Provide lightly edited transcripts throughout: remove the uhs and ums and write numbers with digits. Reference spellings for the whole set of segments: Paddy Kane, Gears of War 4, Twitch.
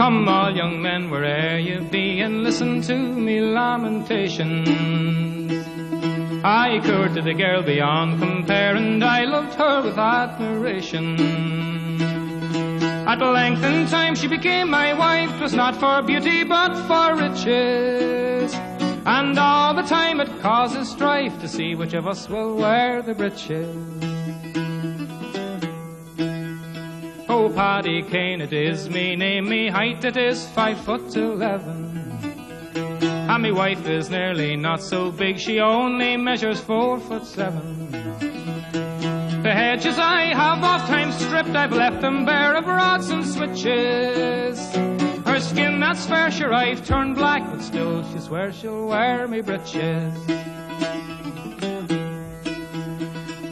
Come all young men, where'er you be, and listen to me lamentations. I courted to the girl beyond compare, and I loved her with admiration. At length in time she became my wife, 'twas not for beauty but for riches, and all the time it causes strife to see which of us will wear the breeches. Oh, Paddy Kane, it is me name, me height, it is 5'11", and me wife is nearly not so big, she only measures 4'7". The hedges I have oft times stripped, I've left them bare of rods and switches. Her skin that's fair, sure I've turned black, but still she swears she'll wear me breeches.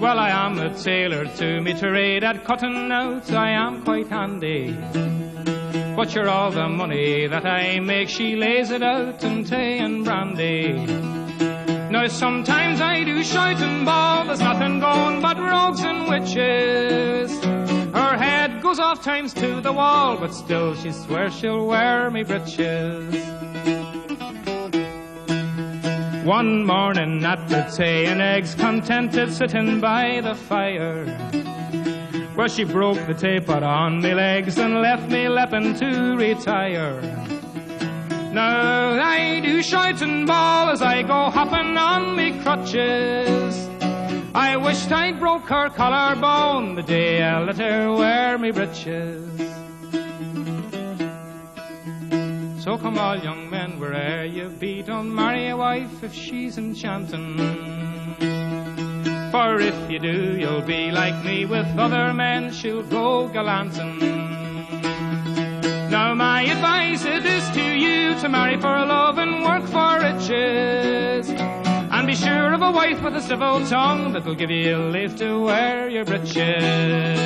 Well, I am a tailor to me trade, at cutting out I am quite handy, but sure all the money that I make, she lays it out in tea and brandy. Now sometimes I do shout and bawl, there's nothing going but rogues and witches. Her head goes off times to the wall, but still she swears she'll wear me breeches. One morning at the tea and eggs, contented sitting by the fire, well, she broke the tea pot on me legs and left me lapping to retire. Now I do shout and bawl as I go hopping on me crutches. I wished I'd broke her collarbone the day I let her wear me breeches. So come all young men, where'er you be, don't marry a wife if she's enchanting, for if you do, you'll be like me, with other men she'll go gallanting. Now my advice it is to you, to marry for love and work for riches, and be sure of a wife with a civil tongue that'll give you leave to wear your breeches.